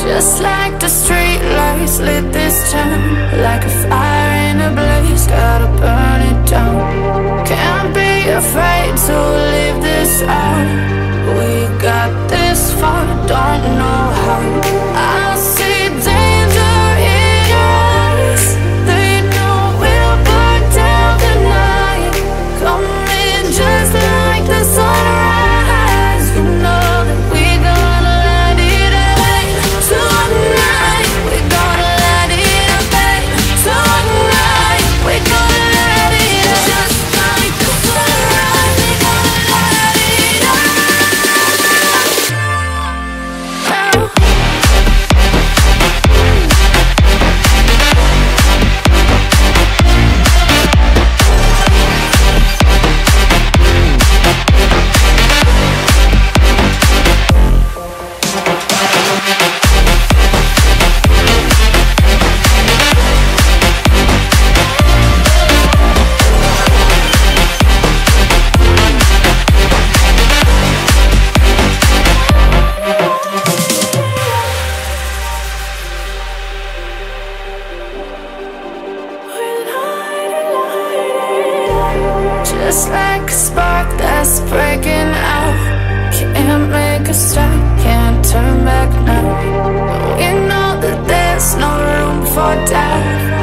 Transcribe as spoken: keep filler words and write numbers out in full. Just like the street lights lit this town, like a fire in a blaze, gotta burn it down. Can't be afraid to leave this out. We got this far, don't know how. I see danger in your eyes, they know we'll burn down the night. Come in just like the sunrise, you know that we gonna light it away. Tonight, we gonna light it away. Tonight, we gonna light it away. Just like the sunrise, we gonna light it away. Oh. Just like a spark that's breaking out, can't make a stop, can't turn back now. We know that there's no room for doubt.